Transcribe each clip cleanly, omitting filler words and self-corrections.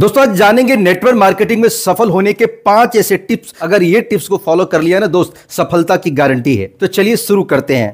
दोस्तों आज जानेंगे नेटवर्क मार्केटिंग में सफल होने के 5 ऐसे टिप्स, अगर ये टिप्स को फॉलो कर लिया ना दोस्त, सफलता की गारंटी है। तो चलिए शुरू करते हैं।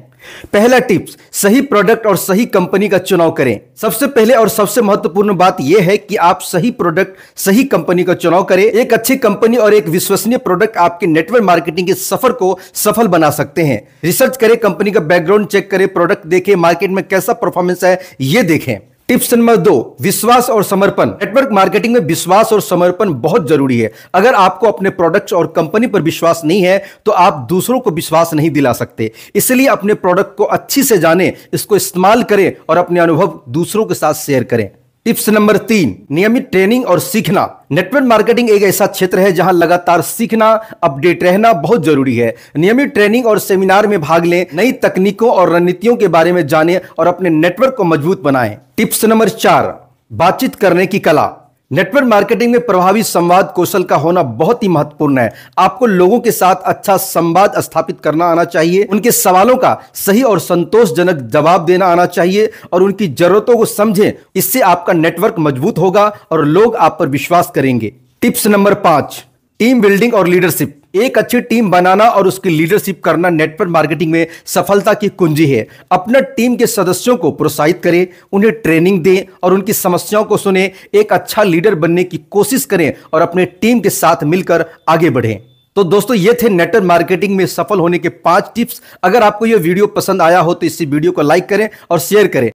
पहला टिप्स, सही प्रोडक्ट और सही कंपनी का चुनाव करें। सबसे पहले और सबसे महत्वपूर्ण बात यह है कि आप सही प्रोडक्ट सही कंपनी का चुनाव करें। एक अच्छी कंपनी और एक विश्वसनीय प्रोडक्ट आपके नेटवर्क मार्केटिंग के सफर को सफल बना सकते हैं। रिसर्च करें, कंपनी का बैकग्राउंड चेक करें, प्रोडक्ट देखें, मार्केट में कैसा परफॉर्मेंस है ये देखें। टिप्स नंबर 2, विश्वास और समर्पण। नेटवर्क मार्केटिंग में विश्वास और समर्पण बहुत जरूरी है। अगर आपको अपने प्रोडक्ट्स और कंपनी पर विश्वास नहीं है तो आप दूसरों को विश्वास नहीं दिला सकते। इसलिए अपने प्रोडक्ट को अच्छी से जानें, इसको इस्तेमाल करें और अपने अनुभव दूसरों के साथ शेयर करें। टिप्स नंबर 3, नियमित ट्रेनिंग और सीखना। नेटवर्क मार्केटिंग एक ऐसा क्षेत्र है जहां लगातार सीखना, अपडेट रहना बहुत जरूरी है। नियमित ट्रेनिंग और सेमिनार में भाग लें, नई तकनीकों और रणनीतियों के बारे में जानें और अपने नेटवर्क को मजबूत बनाएं। टिप्स नंबर 4, बातचीत करने की कला। नेटवर्क मार्केटिंग में प्रभावी संवाद कौशल का होना बहुत ही महत्वपूर्ण है। आपको लोगों के साथ अच्छा संवाद स्थापित करना आना चाहिए, उनके सवालों का सही और संतोषजनक जवाब देना आना चाहिए और उनकी जरूरतों को समझें। इससे आपका नेटवर्क मजबूत होगा और लोग आप पर विश्वास करेंगे। टिप्स नंबर 5, टीम बिल्डिंग और लीडरशिप। एक अच्छी टीम बनाना और उसकी लीडरशिप करना नेटवर्क मार्केटिंग में सफलता की कुंजी है। अपना टीम के सदस्यों को प्रोत्साहित करें, उन्हें ट्रेनिंग दें और उनकी समस्याओं को सुनें। एक अच्छा लीडर बनने की कोशिश करें और अपने टीम के साथ मिलकर आगे बढ़ें। तो दोस्तों ये थे नेटवर्क मार्केटिंग में सफल होने के 5 टिप्स। अगर आपको यह वीडियो पसंद आया हो तो इसी वीडियो को लाइक करें और शेयर करें।